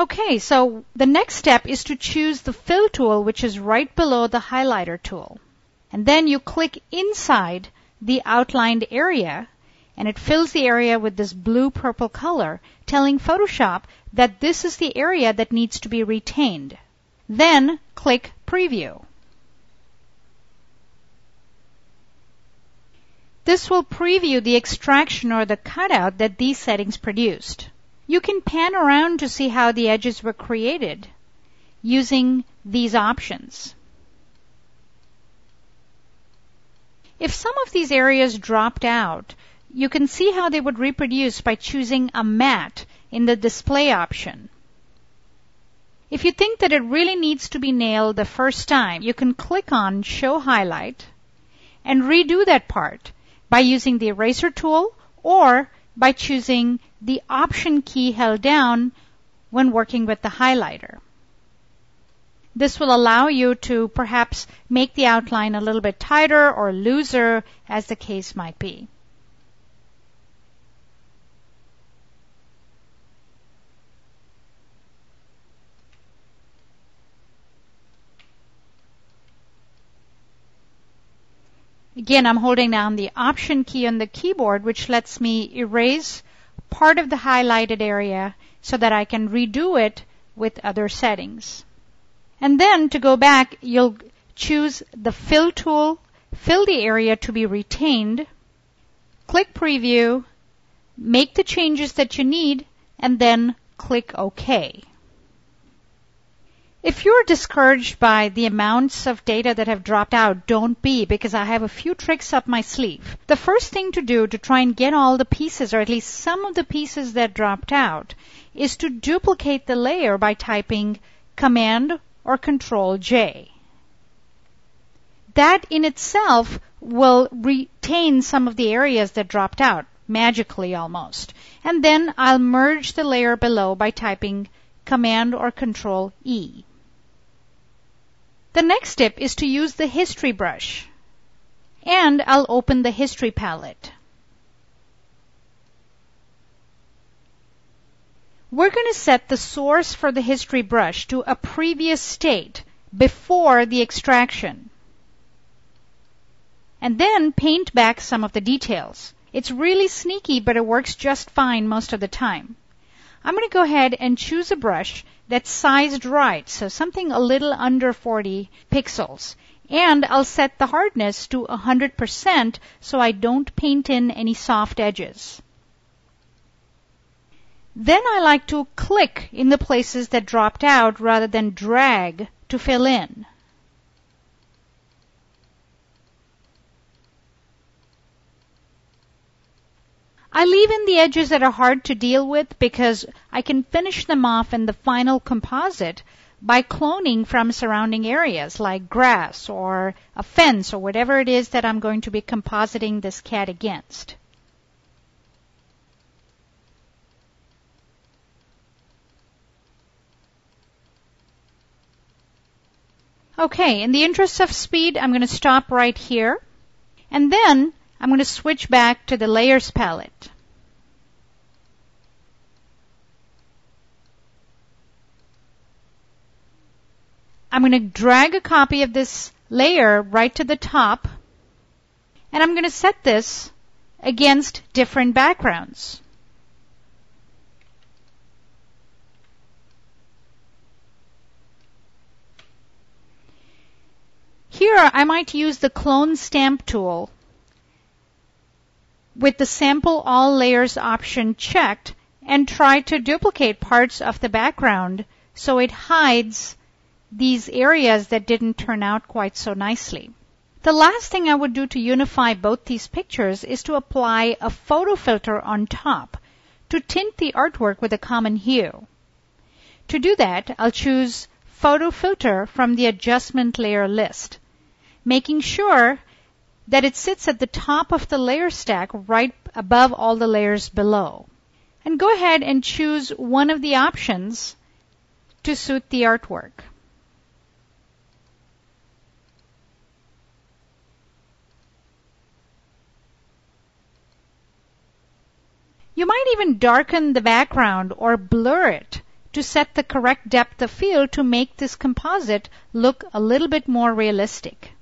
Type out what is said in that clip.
Okay, so the next step is to choose the fill tool, which is right below the highlighter tool. And then you click inside the outlined area, and it fills the area with this blue-purple color, telling Photoshop that this is the area that needs to be retained. Then click Preview. This will preview the extraction or the cutout that these settings produced. You can pan around to see how the edges were created using these options. If some of these areas dropped out, you can see how they would reproduce by choosing a matte in the display option. If you think that it really needs to be nailed the first time, you can click on Show Highlight and redo that part by using the eraser tool or by choosing the option key held down when working with the highlighter. This will allow you to perhaps make the outline a little bit tighter or looser, as the case might be. Again, I'm holding down the Option key on the keyboard, which lets me erase part of the highlighted area so that I can redo it with other settings. And then to go back, you'll choose the Fill tool, fill the area to be retained, click Preview, make the changes that you need, and then click OK. If you're discouraged by the amounts of data that have dropped out, don't be, because I have a few tricks up my sleeve. The first thing to do to try and get all the pieces, or at least some of the pieces that dropped out, is to duplicate the layer by typing Command or Control J. That in itself will retain some of the areas that dropped out, magically almost. And then I'll merge the layer below by typing Command or Control E. The next step is to use the history brush, and I'll open the history palette. We're going to set the source for the history brush to a previous state before the extraction, and then paint back some of the details. It's really sneaky, but it works just fine most of the time. I'm going to go ahead and choose a brush that's sized right, so something a little under 40 pixels. And I'll set the hardness to 100% so I don't paint in any soft edges. Then I like to click in the places that dropped out rather than drag to fill in. I leave in the edges that are hard to deal with because I can finish them off in the final composite by cloning from surrounding areas like grass or a fence or whatever it is that I'm going to be compositing this cat against. Okay, in the interest of speed, I'm going to stop right here, and then I'm going to switch back to the Layers palette. I'm going to drag a copy of this layer right to the top, and I'm going to set this against different backgrounds. Here, I might use the Clone Stamp tool with the Sample All Layers option checked and try to duplicate parts of the background so it hides these areas that didn't turn out quite so nicely. The last thing I would do to unify both these pictures is to apply a photo filter on top to tint the artwork with a common hue. To do that, I'll choose Photo Filter from the Adjustment Layer list, making sure that it sits at the top of the layer stack right above all the layers below. And go ahead and choose one of the options to suit the artwork. You might even darken the background or blur it to set the correct depth of field to make this composite look a little bit more realistic.